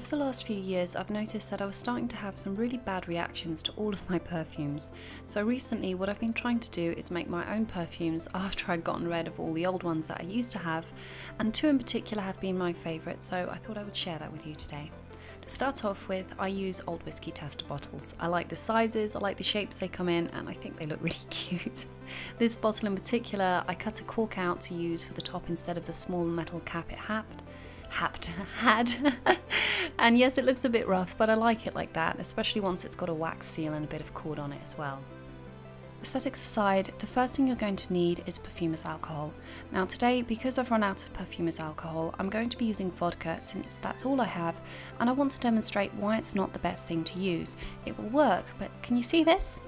over the last few years I've noticed that I was starting to have some really bad reactions to all of my perfumes, so recently what I've been trying to do is make my own perfumes after I'd gotten rid of all the old ones that I used to have, and two in particular have been my favourite, so I thought I would share that with you today. To start off with, I use old whiskey tester bottles. I like the sizes, I like the shapes they come in, and I think they look really cute. This bottle in particular, I cut a cork out to use for the top instead of the small metal cap it had. And yes, it looks a bit rough, but I like it like that, especially once it's got a wax seal and a bit of cord on it as well. Aesthetics aside, the first thing you're going to need is perfumer's alcohol. Now today, because I've run out of perfumer's alcohol, I'm going to be using vodka since that's all I have, and I want to demonstrate why it's not the best thing to use. It will work, but can you see this?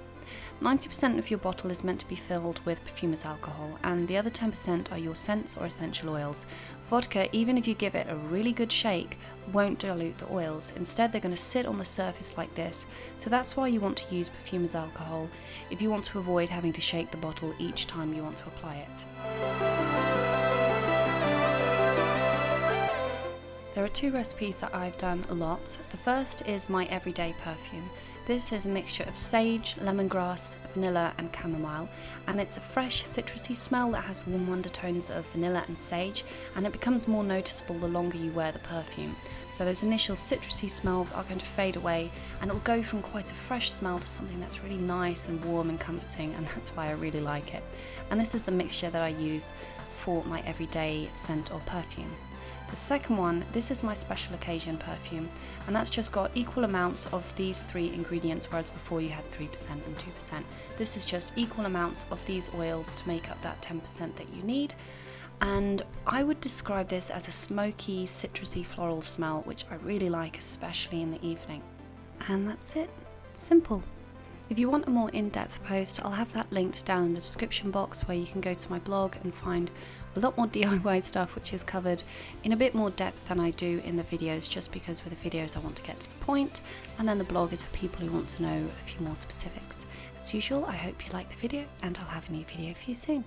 90% of your bottle is meant to be filled with perfumer's alcohol, and the other 10% are your scents or essential oils. Vodka, even if you give it a really good shake, won't dilute the oils. Instead, they're going to sit on the surface like this, so that's why you want to use perfumer's alcohol if you want to avoid having to shake the bottle each time you want to apply it. There are two recipes that I've done a lot. The first is my everyday perfume. This is a mixture of sage, lemongrass, vanilla and chamomile, and it's a fresh citrusy smell that has warm undertones of vanilla and sage, and it becomes more noticeable the longer you wear the perfume. So those initial citrusy smells are going to fade away, and it will go from quite a fresh smell to something that's really nice and warm and comforting, and that's why I really like it. And this is the mixture that I use for my everyday scent or perfume. The second one, this is my special occasion perfume, and that's just got equal amounts of these three ingredients, whereas before you had 3% and 2%. This is just equal amounts of these oils to make up that 10% that you need, and I would describe this as a smoky, citrusy floral smell, which I really like, especially in the evening. And that's it. Simple. If you want a more in-depth post, I'll have that linked down in the description box, where you can go to my blog and find a lot more DIY stuff which is covered in a bit more depth than I do in the videos, just because with the videos I want to get to the point, and then the blog is for people who want to know a few more specifics. As usual, I hope you like the video, and I'll have a new video for you soon.